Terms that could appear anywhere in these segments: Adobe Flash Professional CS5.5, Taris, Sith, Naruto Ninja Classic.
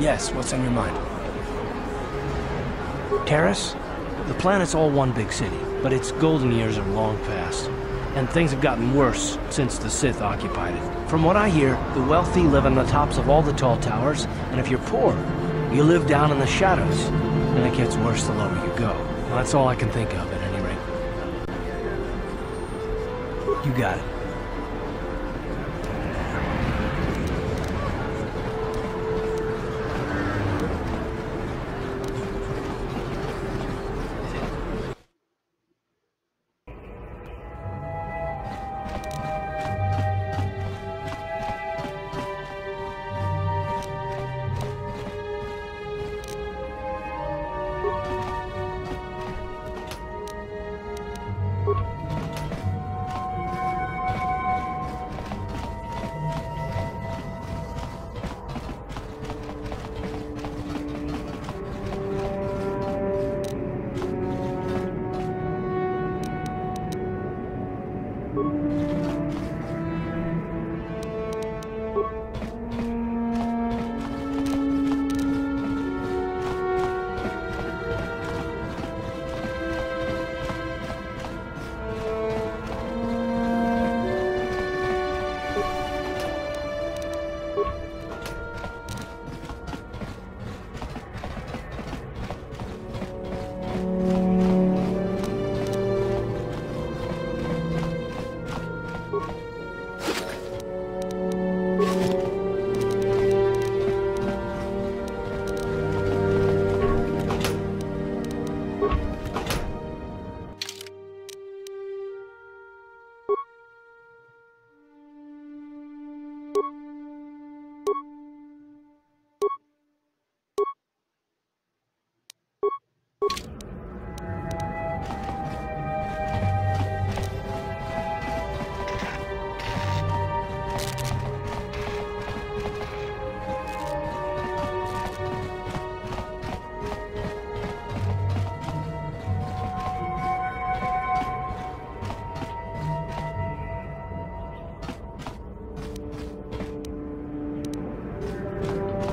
Yes, what's on your mind? Taris? The planet's all one big city, but its golden years are long past. And things have gotten worse since the Sith occupied it. From what I hear, the wealthy live on the tops of all the tall towers, and if you're poor, you live down in the shadows. And it gets worse the lower you go. Well, that's all I can think of, at any rate. You got it.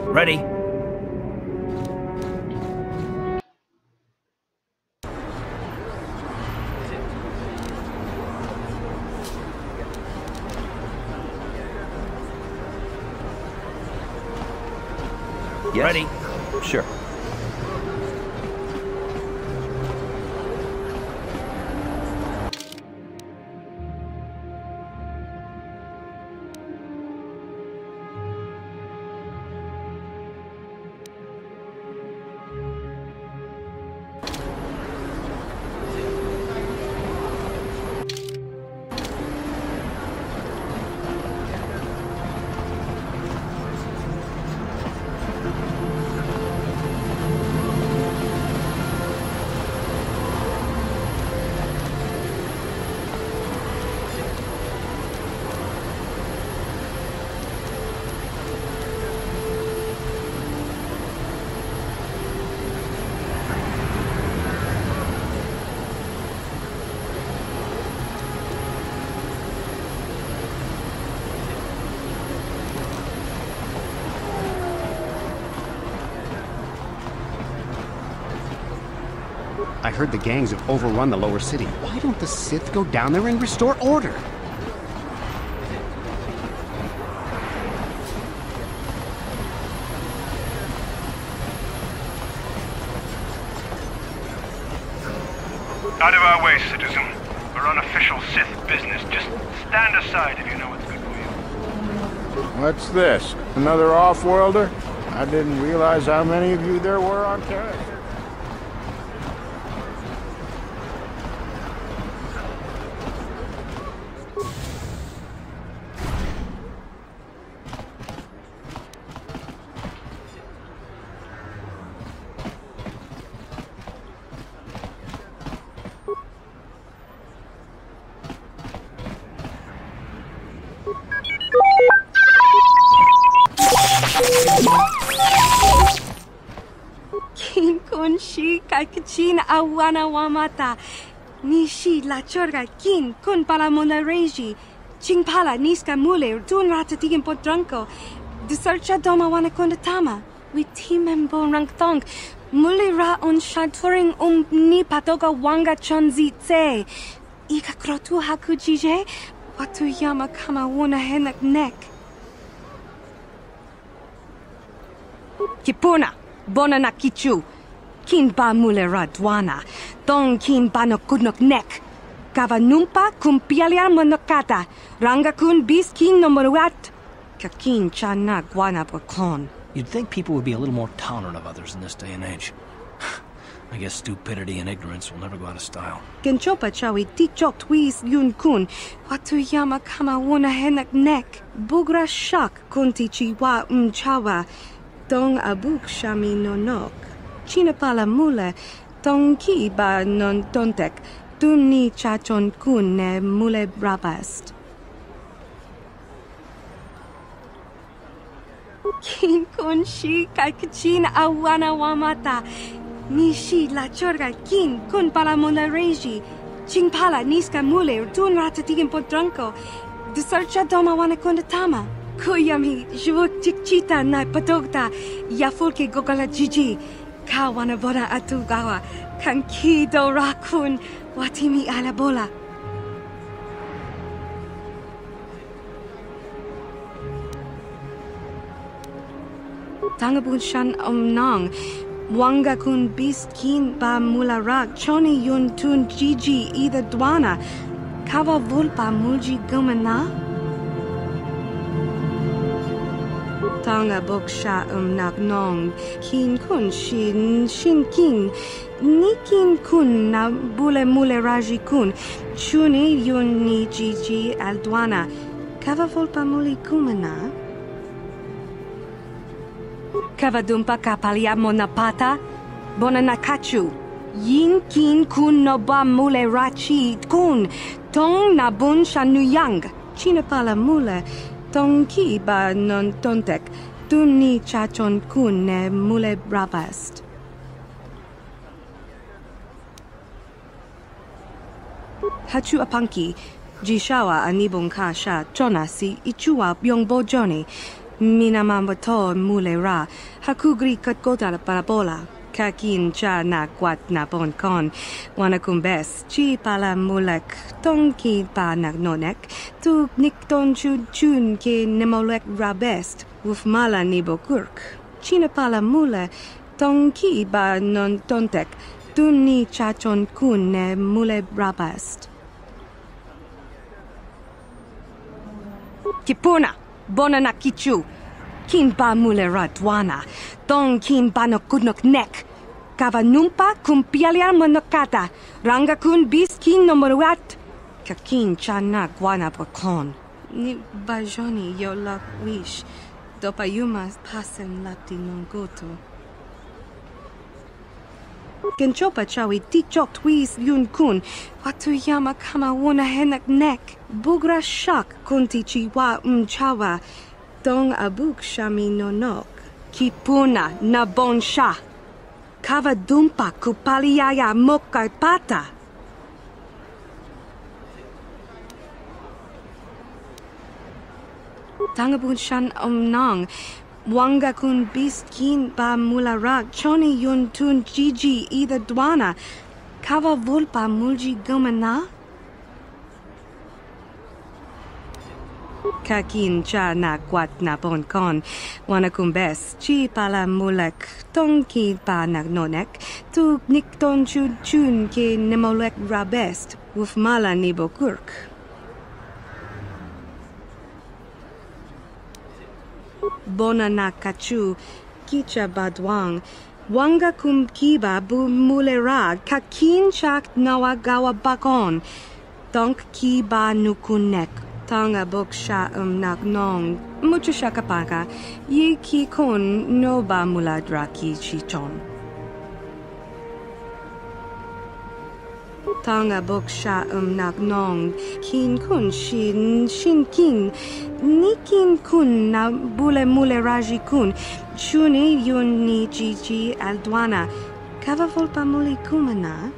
Ready? Yes. Ready? Sure. I heard the gangs have overrun the lower city. Why don't the Sith go down there and restore order? Out of our way, citizen. We're on official Sith business. Just stand aside if you know what's good for you. What's this? Another off-worlder? I didn't realize how many of you there were on Taris. Chin awana wamata, nishi la chorga kin kun pala monareji, ching pala niska mule dun rata tigen potranco, dusarcha doma wana kondatama. with Timen Borang Thong, Mulira on Shaturing Ni Patoga Wanga Chonzi Te, Ika Krotu Hakujije, Watu Yama Kama Wuna Henak Nek. Kipuna, Bonana Kichu, Kinba Mulira Dwana, Thong Kinba no Kudnok Nek. Kavanumpa kumpialia monokata, rangakun biskin nomoruat, kakin chana guana bokon. You'd think people would be a little more tolerant of others in this day and age. I guess stupidity and ignorance will never go out of style. Genchopa chawi tichok twis yun kun, watu yama kama wuna henak nek, bugra shak kunti chiwa umchawa, dong abuk shami nonok, chinapala mule, tonki ba non tontek. Tuni chachon kun ne mule brabast. Kin kun shi kakchin awana wamata. Nishi la chorga kin kun pala mule reji. Ching pala niska mule tun ratatigin podranko. Desarcha doma wana kondatama. Koyami jivuk chikchita na patogta. Yafulke gogala jiji. Kawana vora atugawa. Kanki do rakun. Watimi alabola. Tangabun shan omnong. Wanga kun biskin ba mularak. Choni yun tun jiji ida dwana. Kawa vulpa mulji gumana. Tanga boksha nong. Kin kun shin kin. Nikin kun na bule mule raji kun, chuni yun ni jiji aldwana, kava volpa muli kumana. Kava dumpa kapalia monapata, bona nakachu, yin kin kun no ba mule rachi kun, tong na bun shanuyang, chinapala mule, tong ki ba non tontek, tuni chachon kun ne mule brabast. Hachu apanki, jishawa anibonka sha chonasi ichua byongbo joni, minamambato mule ra, hakugri katkotal parabola, kakin cha na kwat na bonkon, wanakumbes, chi pala mulek, tonki pa nagnonek, tu nikton chun ke nemolek rabest, wufmala nibokurk, china pala mule, tonki ba non tontek, Tuni chachon kun ne mule brabast. Kipuna, bonana kichu, kinba mule radwana, don kinba no kudnok nek, kavanumpa kumpialia monokata, rangakun biskin nomoruat, kakin chana guana bokon. Ni bajoni yolak wish, dopayumas pasen lapti nongoto. Genchopa chawi tichok twis yun kun, watu yama kama wuna henak nek, bugra shak kunti chiwa umchawa, dong abuk shami nonok, kipuna na bonsha, kava dumpa kupaliaya mokarpata. Tangabun shan omnong. Wanga kun biskin ba mularak, choni yun tun jiji ida dwana, kava vulpa mulji gumana. Kakin cha na kwat na bonkon, wanakumbes, chi pala mulek, tonki pa nagnonek, tu nikton chun ke nemolek rabest, wufmala nibokurk. Bona na kachu, kicha badwang, wanga kum kiba bu mulera, kakin chak nawa gawa bakon, tonk kiba nukunek, tanga boksha nagnong, muchushakapaka, ye kikon no ba muladraki chichon. Tanga boksha nagnong, kin kun shin kin, nikin kun na bule mule raji kun, chuni yun ni jiji aldwana, kava volpa muli kumana.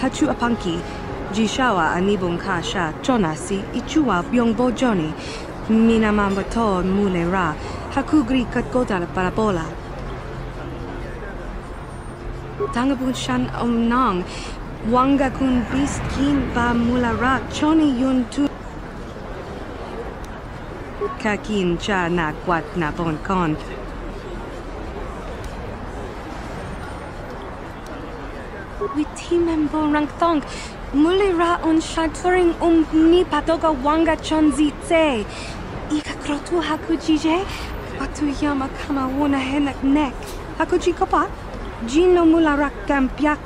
Hachu apanki, jishawa anibunka sha chonasi ichua byongbo joni, minamambato mulera, hakugri katkotal parabola. Tangabun shan omnang, wanga kun bis kin ba mulara choni yun tu. Kakin cha na kwat na bon kon. With him and Borang Thong, Mulira on Shadfering ni Patoga Wanga Chonzi Te. Ika Krotu Hakujije, Patu Yama Kama Wona Henak Nek, Hakuji Kopa, Gino Mularak Gampiak,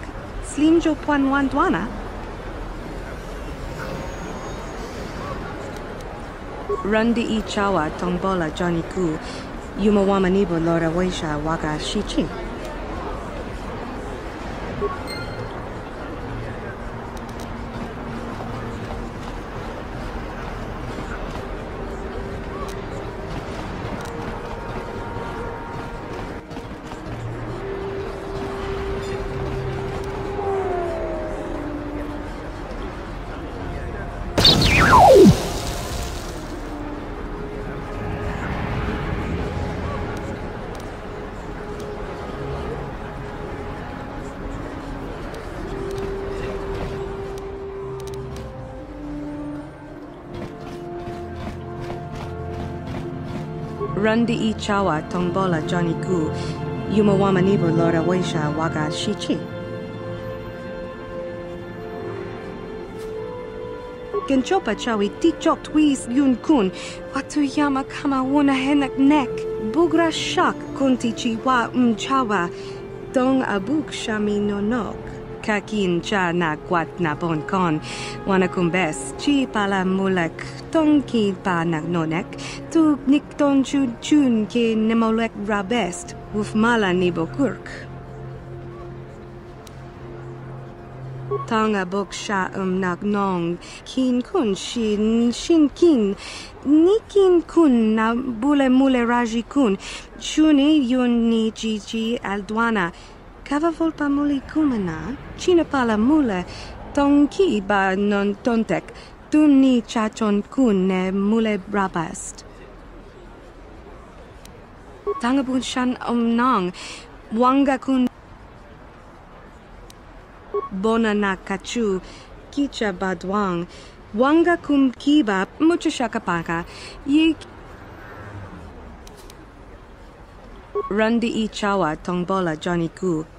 Slimjo Puan Wandwana. Rundi Ichawa Tombola Johnny Ku, Yumawama Nibo Lora Weisha Waga Shichi. Rundi Ichawa Tombola Johnny Ku, Yumawama Nibo Lora Weisha Waga Shichi. Genchopa Chawi Tichok Twis Yun Kun, Watuyama Kama Wuna Henak Nek, Bugra Shak Kunti Chiwa Mchawa, Dong Abuk Shami Nonok, Kakin Cha Na Kwat Na Bon Kon, Wanakumbes, Chi Pala Mulek, Tonki Pa Nagnonek. Tu nikton chun ke nemolek rabest with mala nibokurk. Tanga boksha nagnong kin kun shin kin nikin kun na bule mule raji kun chuni yun ni jiji aldwana kavavolpa muli kumana china pala mule tonki ba non tontek tun ni chachon kun ne mule rabest. Tangabun shan omnang, wanga kun bona na kachu, kicha badwang, wanga kum kiba, muchashakapaka, yik Rundi Ichawa Tongbola Johnny Ku.